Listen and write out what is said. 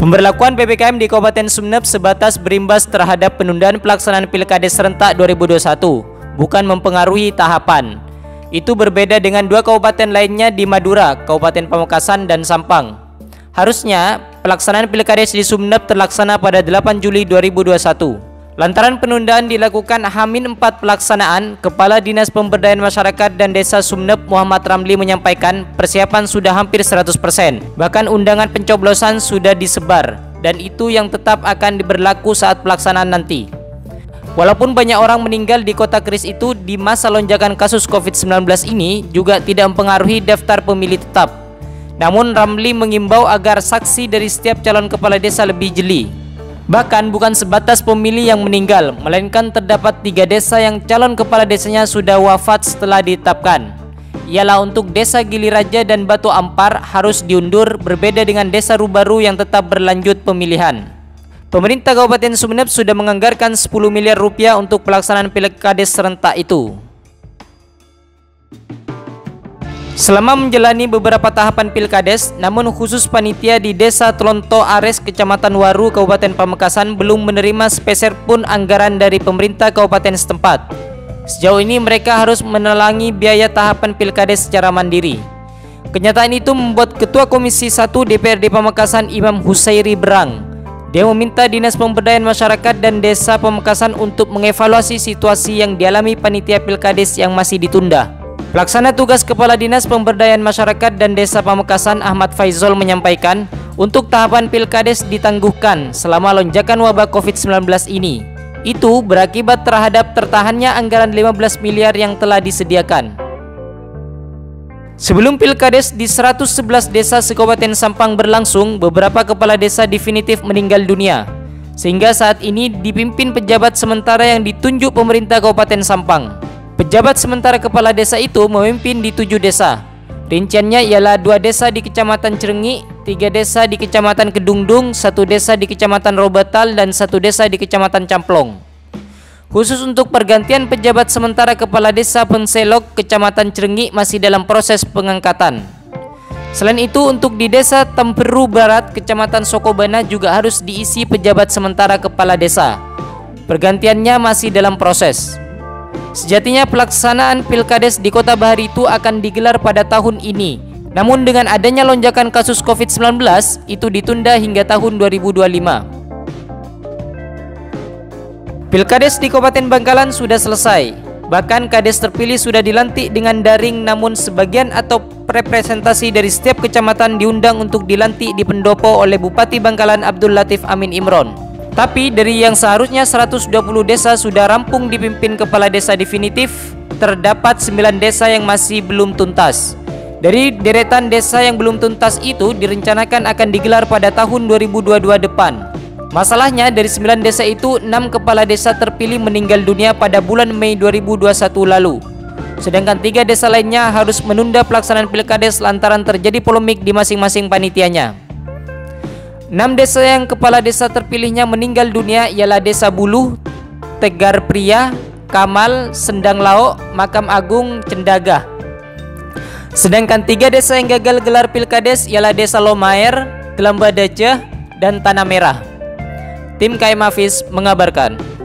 Pemberlakuan PPKM di Kabupaten Sumenep sebatas berimbas terhadap penundaan pelaksanaan Pilkades serentak 2021, bukan mempengaruhi tahapan. Itu berbeda dengan dua kabupaten lainnya di Madura, Kabupaten Pamekasan dan Sampang. Harusnya pelaksanaan Pilkades di Sumenep terlaksana pada 8 Juli 2021. Lantaran penundaan dilakukan H-4 pelaksanaan, Kepala Dinas Pemberdayaan Masyarakat dan Desa Sumenep Muhammad Ramli menyampaikan persiapan sudah hampir 100%. Bahkan undangan pencoblosan sudah disebar dan itu yang tetap akan diberlaku saat pelaksanaan nanti. Walaupun banyak orang meninggal di kota kris itu di masa lonjakan kasus COVID-19 ini juga tidak mempengaruhi daftar pemilih tetap. Namun Ramli mengimbau agar saksi dari setiap calon kepala desa lebih jeli. Bahkan bukan sebatas pemilih yang meninggal, melainkan terdapat 3 desa yang calon kepala desanya sudah wafat setelah ditetapkan. Ialah untuk desa Giliraja dan Batu Ampar harus diundur, berbeda dengan desa Rubaru yang tetap berlanjut pemilihan. Pemerintah Kabupaten Sumenep sudah menganggarkan 10 miliar rupiah untuk pelaksanaan Pilkades serentak itu. Selama menjalani beberapa tahapan Pilkades, namun khusus panitia di Desa Telonto Ares, Kecamatan Waru, Kabupaten Pamekasan belum menerima sepeser pun anggaran dari pemerintah kabupaten setempat. Sejauh ini mereka harus menelangi biaya tahapan Pilkades secara mandiri. Kenyataan itu membuat Ketua Komisi 1 DPRD Pamekasan Imam Husayri berang. Dia meminta Dinas Pemberdayaan Masyarakat dan Desa Pamekasan untuk mengevaluasi situasi yang dialami panitia Pilkades yang masih ditunda. Pelaksana tugas Kepala Dinas Pemberdayaan Masyarakat dan Desa Pamekasan Ahmad Faizol menyampaikan untuk tahapan Pilkades ditangguhkan selama lonjakan wabah COVID-19 ini. Itu berakibat terhadap tertahannya anggaran 15 miliar yang telah disediakan. Sebelum Pilkades di 111 desa se-Kabupaten Sampang berlangsung, beberapa kepala desa definitif meninggal dunia. Sehingga saat ini dipimpin pejabat sementara yang ditunjuk pemerintah Kabupaten Sampang. Pejabat sementara kepala desa itu memimpin di 7 desa. Rinciannya ialah 2 desa di Kecamatan Cerengi, 3 desa di Kecamatan Kedungdung, 1 desa di Kecamatan Robatal, dan 1 desa di Kecamatan Camplong. Khusus untuk pergantian pejabat sementara kepala desa Penselok, Kecamatan Cerengi masih dalam proses pengangkatan. Selain itu, untuk di desa Temperu Barat, Kecamatan Sokobana juga harus diisi pejabat sementara kepala desa. Pergantiannya masih dalam proses. Sejatinya pelaksanaan Pilkades di Kota Bahari itu akan digelar pada tahun ini. Namun dengan adanya lonjakan kasus COVID-19, itu ditunda hingga tahun 2025. Pilkades di Kabupaten Bangkalan sudah selesai. Bahkan kades terpilih sudah dilantik dengan daring, namun sebagian atau representasi dari setiap kecamatan diundang untuk dilantik di pendopo oleh Bupati Bangkalan Abdul Latif Amin Imron. Tapi dari yang seharusnya 120 desa sudah rampung dipimpin kepala desa definitif, terdapat 9 desa yang masih belum tuntas. Dari deretan desa yang belum tuntas itu direncanakan akan digelar pada tahun 2022 depan. Masalahnya dari 9 desa itu 6 kepala desa terpilih meninggal dunia pada bulan Mei 2021 lalu. Sedangkan 3 desa lainnya harus menunda pelaksanaan Pilkades lantaran terjadi polemik di masing-masing panitianya. 6 desa yang kepala desa terpilihnya meninggal dunia ialah Desa Buluh, Tegar Pria, Kamal, Sendang Laok, Makam Agung, Cendagah. Sedangkan 3 desa yang gagal gelar Pilkades ialah Desa Lomaer, Gelamba Daceh, dan Tanah Merah. Tim KMavis mengabarkan.